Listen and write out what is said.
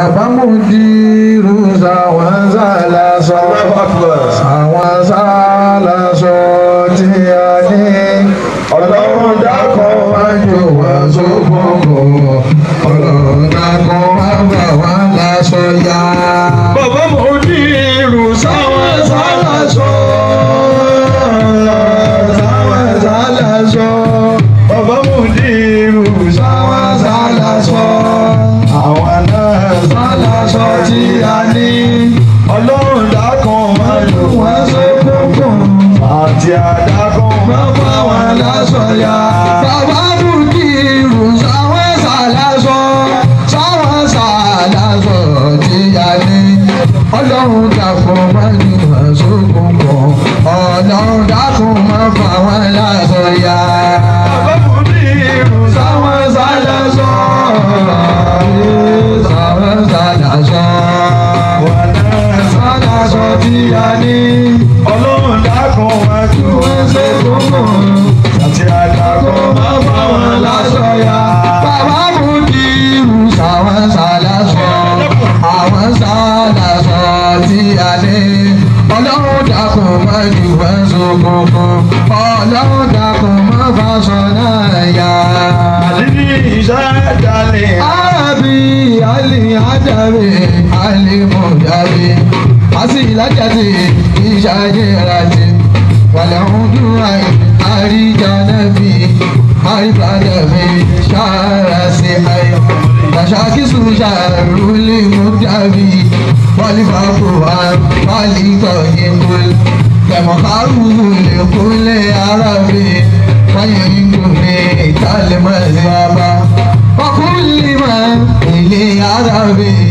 صرف مدير زوازل زوازل صوتياني ألون دكوا جوازوبو ألون دكوا زوازل صويا بابا مدير زوازل وكل ما إلي عربي